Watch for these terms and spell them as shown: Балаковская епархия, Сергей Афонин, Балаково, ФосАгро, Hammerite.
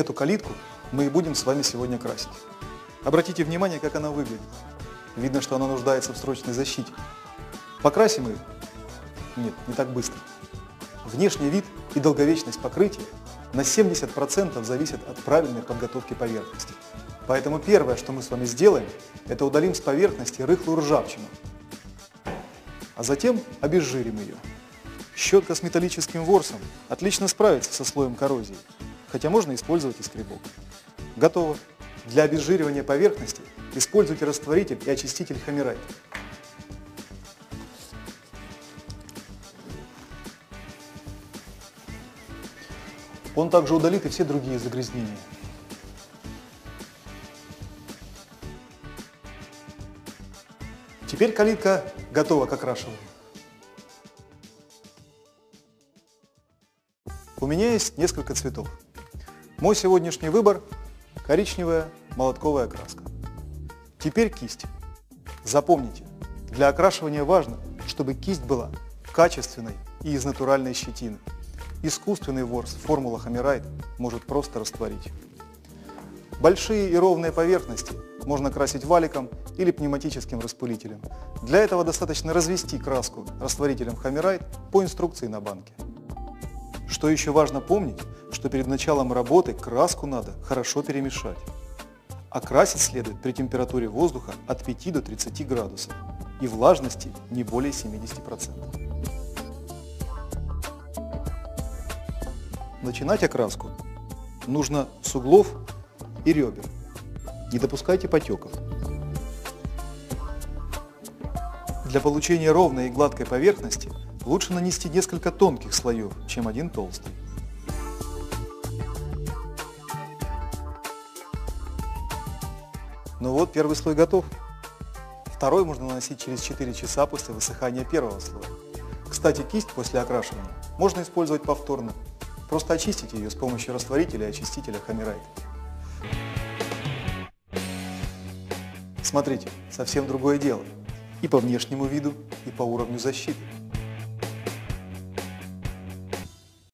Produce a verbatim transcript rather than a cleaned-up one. Эту калитку мы и будем с вами сегодня красить. Обратите внимание, как она выглядит. Видно, что она нуждается в срочной защите. Покрасим ее? Нет, не так быстро. Внешний вид и долговечность покрытия на семьдесят процентов зависят от правильной подготовки поверхности. Поэтому первое, что мы с вами сделаем, это удалим с поверхности рыхлую ржавчину, а затем обезжирим ее. Щетка с металлическим ворсом отлично справится со слоем коррозии, хотя можно использовать и скребок. Готово. Для обезжиривания поверхности используйте растворитель и очиститель Хаммерайт. Он также удалит и все другие загрязнения. Теперь калитка готова к окрашиванию. У меня есть несколько цветов. Мой сегодняшний выбор – коричневая молотковая краска. Теперь кисть. Запомните, для окрашивания важно, чтобы кисть была качественной и из натуральной щетины. Искусственный ворс формула Хаммерайт может просто растворить. Большие и ровные поверхности можно красить валиком или пневматическим распылителем. Для этого достаточно развести краску растворителем Хаммерайт по инструкции на банке. Что еще важно помнить, что перед началом работы краску надо хорошо перемешать. А красить следует при температуре воздуха от пяти до тридцати градусов и влажности не более семидесяти процентов. Начинать окраску нужно с углов и ребер. Не допускайте потеков. Для получения ровной и гладкой поверхности лучше нанести несколько тонких слоев, чем один толстый. Ну вот, первый слой готов. Второй можно наносить через четыре часа после высыхания первого слоя. Кстати, кисть после окрашивания можно использовать повторно. Просто очистите ее с помощью растворителя и очистителя Хаммерайт. Смотрите, совсем другое дело. И по внешнему виду, и по уровню защиты.